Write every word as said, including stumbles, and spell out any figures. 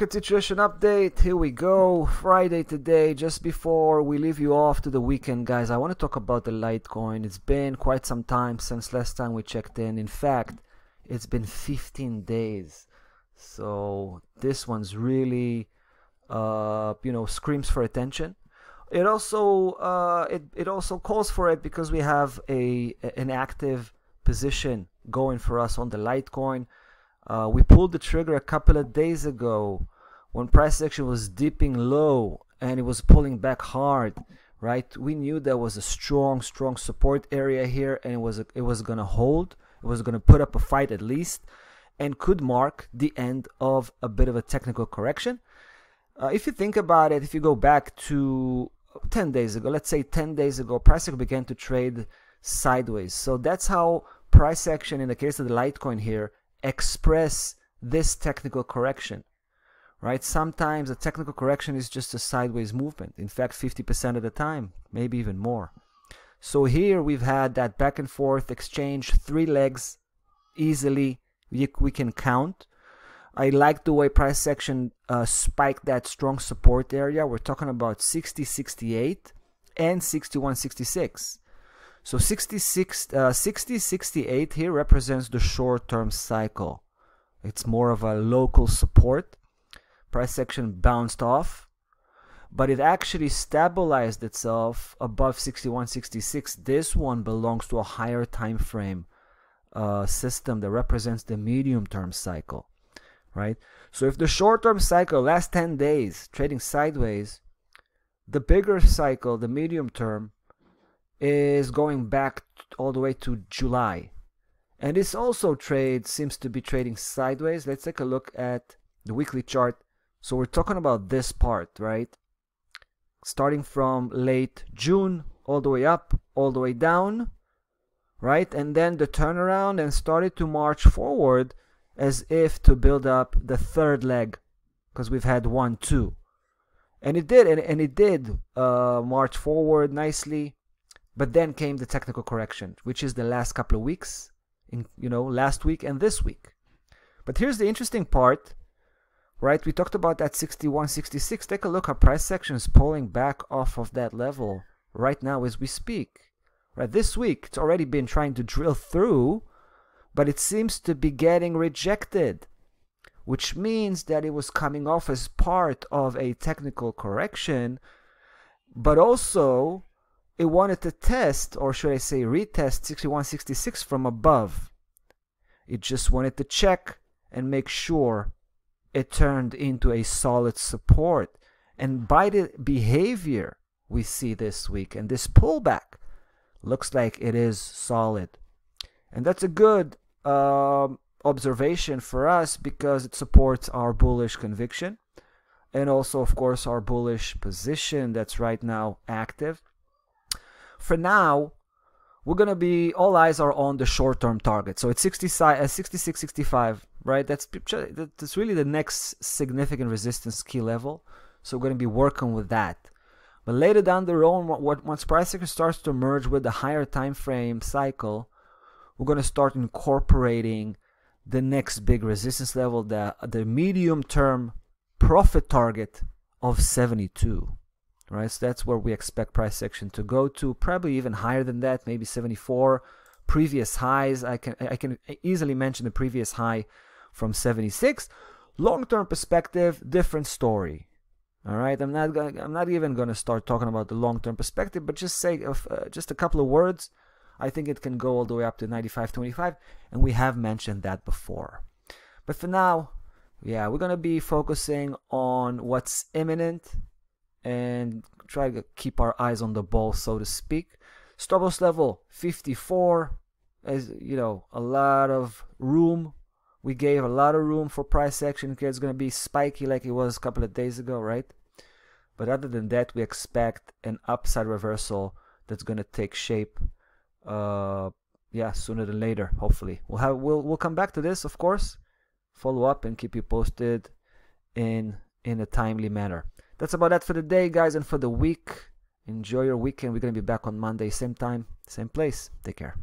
market situation update. Here we go, Friday today. Just before we leave you off to the weekend, guys, I want to talk about the Litecoin. It's been quite some time since last time we checked in. In fact, it's been fifteen days, so this one's really uh you know, screams for attention. It also uh it, it also calls for it, because we have a an active position going for us on the Litecoin. Uh, we pulled the trigger a couple of days ago when price action was dipping low and it was pulling back hard, right? We knew there was a strong strong support area here, and it was it was gonna hold, it was gonna put up a fight at least, and could mark the end of a bit of a technical correction. Uh, if you think about it, if you go back to ten days ago, let's say ten days ago, price action began to trade sideways. So that's how price action, in the case of the Litecoin here, express this technical correction, right? Sometimes a technical correction is just a sideways movement. In fact, fifty percent of the time, maybe even more. So here we've had that back and forth exchange, three legs easily, we, we can count. I like the way price action uh, spiked that strong support area. We're talking about sixty sixty-eight and sixty-one sixty-six. So sixty sixty-eight here represents the short-term cycle. It's more of a local support. Price action bounced off, but it actually stabilized itself above sixty-one sixty-six. This one belongs to a higher time frame uh, system that represents the medium-term cycle, right? So if the short-term cycle lasts ten days trading sideways, the bigger cycle, the medium-term, is going back all the way to July, and this also trade seems to be trading sideways. Let's take a look at the weekly chart. So we're talking about this part, right, starting from late June all the way up, all the way down, right, and then the turnaround and started to march forward as if to build up the third leg, because we've had one, two, and it did and, and it did uh, march forward nicely. But then came the technical correction, which is the last couple of weeks, in, you know, last week and this week. But here's the interesting part, right? We talked about that sixty-one sixty-six. Take a look at price actions pulling back off of that level right now as we speak. Right, this week it's already been trying to drill through, but it seems to be getting rejected, which means that it was coming off as part of a technical correction, but also it wanted to test, or should I say retest, sixty-one sixty-six from above. It just wanted to check and make sure it turned into a solid support. And by the behavior we see this week and this pullback, looks like it is solid. And that's a good um, observation for us, because it supports our bullish conviction, and also of course our bullish position that's right now active. For now, we're gonna be, all eyes are on the short-term target. So it's sixty-six sixty-five, right? That's that's really the next significant resistance key level. So we're gonna be working with that. But later down the road, once price action starts to merge with the higher time frame cycle, we're gonna start incorporating the next big resistance level, the the medium-term profit target of seventy-two. Right, so that's where we expect price action to go to, probably even higher than that, maybe seventy-four. Previous highs, I can I can easily mention the previous high from seventy-six. Long-term perspective, different story. All right, I'm not gonna, I'm not even going to start talking about the long-term perspective, but just say uh, just a couple of words. I think it can go all the way up to ninety-five twenty-five, and we have mentioned that before. But for now, yeah, we're going to be focusing on what's imminent, and try to keep our eyes on the ball, so to speak. Stop loss level fifty-four, as you know, a lot of room. We gave a lot of room for price action. It's going to be spiky like it was a couple of days ago, right? But other than that, we expect an upside reversal that's going to take shape, uh, yeah, sooner than later. Hopefully, we'll have we'll we'll come back to this, of course. Follow up and keep you posted in in a timely manner. That's about that for the day, guys, and for the week. Enjoy your weekend. We're going to be back on Monday, same time, same place. Take care.